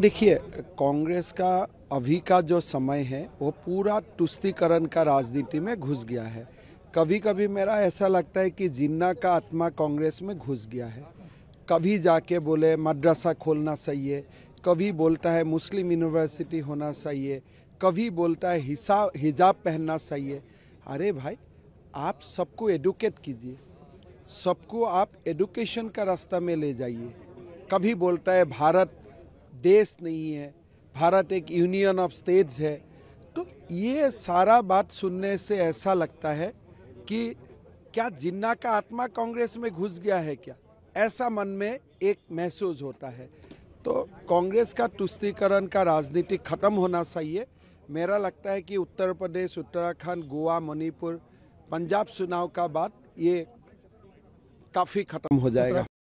देखिए, कांग्रेस का अभी का जो समय है वो पूरा तुष्टीकरण का राजनीति में घुस गया है। कभी कभी मेरा ऐसा लगता है कि जिन्ना का आत्मा कांग्रेस में घुस गया है। कभी जाके बोले मदरसा खोलना चाहिए, कभी बोलता है मुस्लिम यूनिवर्सिटी होना चाहिए, कभी बोलता है हिजाब पहनना चाहिए। अरे भाई, आप सबको एडुकेट कीजिए, सबको आप एडुकेशन का रास्ता में ले जाइए। कभी बोलता है भारत देश नहीं है, भारत एक यूनियन ऑफ स्टेट्स है। तो ये सारा बात सुनने से ऐसा लगता है कि क्या जिन्ना का आत्मा कांग्रेस में घुस गया है क्या, ऐसा मन में एक महसूस होता है। तो कांग्रेस का तुष्टीकरण का राजनीति खत्म होना चाहिए। मेरा लगता है कि उत्तर प्रदेश, उत्तराखंड, गोवा, मणिपुर, पंजाब चुनाव का बात ये काफ़ी खत्म हो जाएगा।